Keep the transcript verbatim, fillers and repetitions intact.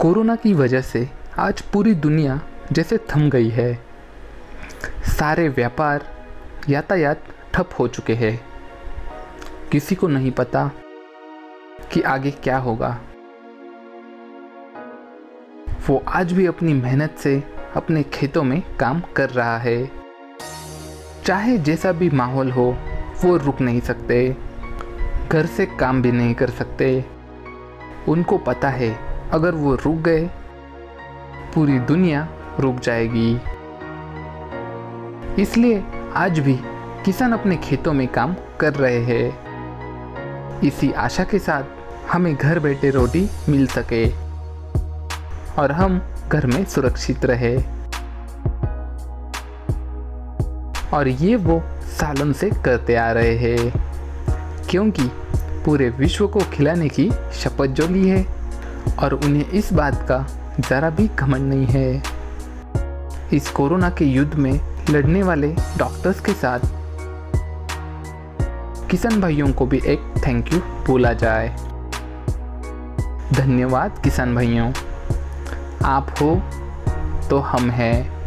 Corona की वजह से आज पूरी दुनिया जैसे थम गई है। सारे व्यापार, यातायात ठप हो चुके हैं। किसी को नहीं पता कि आगे क्या होगा। वो आज भी अपनी मेहनत से अपने खेतों में काम कर रहा है। चाहे जैसा भी माहौल हो, वो रुक नहीं सकते, घर से काम भी नहीं कर सकते। उनको पता है अगर वो रुक गए, पूरी दुनिया रुक जाएगी। इसलिए आज भी किसान अपने खेतों में काम कर रहे हैं, इसी आशा के साथ हमें घर बैठे रोटी मिल सके और हम घर में सुरक्षित रहे। और ये वो सालों से करते आ रहे हैं, क्योंकि पूरे विश्व को खिलाने की शपथ जो ली है और उन्हें इस बात का ज़रा भी घमंड नहीं है। इस कोरोना के युद्ध में लड़ने वाले डॉक्टर्स के साथ किसान भाइयों को भी एक थैंक यू बोला जाए। धन्यवाद किसान भाइयों, आप हो तो हम हैं।